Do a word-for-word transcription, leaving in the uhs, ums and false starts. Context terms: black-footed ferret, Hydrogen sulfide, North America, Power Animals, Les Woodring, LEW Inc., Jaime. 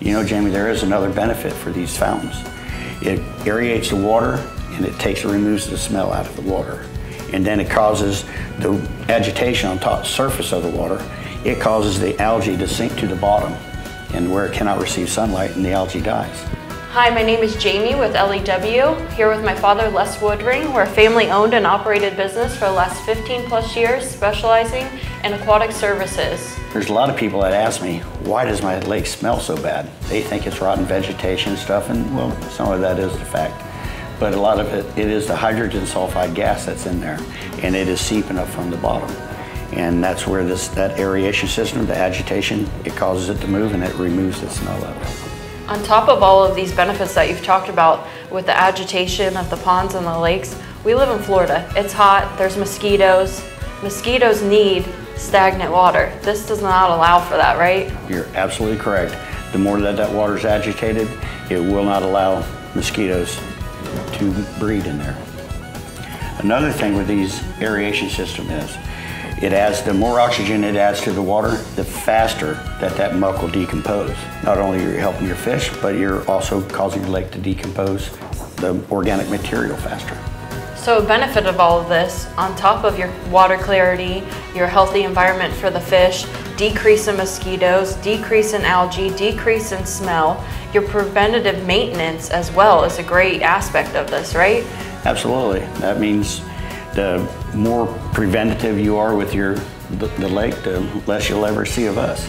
You know, Jamie, there is another benefit for these fountains. It aerates the water, and it takes and removes the smell out of the water. And then it causes the agitation on top surface of the water. It causes the algae to sink to the bottom, and where it cannot receive sunlight, and the algae dies. Hi, my name is Jamie with L E W, here with my father, Les Woodring. We're a family-owned and operated business for the last fifteen plus years, specializing in aquatic services. There's a lot of people that ask me, why does my lake smell so bad? They think it's rotten vegetation stuff, and well, some of that is the fact. But a lot of it, it is the hydrogen sulfide gas that's in there, and it is seeping up from the bottom. And that's where this, that aeration system, the agitation, it causes it to move and it removes the smell of it. On top of all of these benefits that you've talked about with the agitation of the ponds and the lakes, we live in Florida. It's hot, there's mosquitoes. Mosquitoes need stagnant water. This does not allow for that, right? You're absolutely correct. The more that that water's agitated, it will not allow mosquitoes to breed in there. Another thing with these aeration system is, it adds, the more oxygen it adds to the water, the faster that that muck will decompose. Not only are you helping your fish, but you're also causing your lake to decompose the organic material faster. So a benefit of all of this, on top of your water clarity, your healthy environment for the fish, decrease in mosquitoes, decrease in algae, decrease in smell, your preventative maintenance as well is a great aspect of this, right? Absolutely. That means the more preventative you are with your the, the lake, the less you'll ever see of us.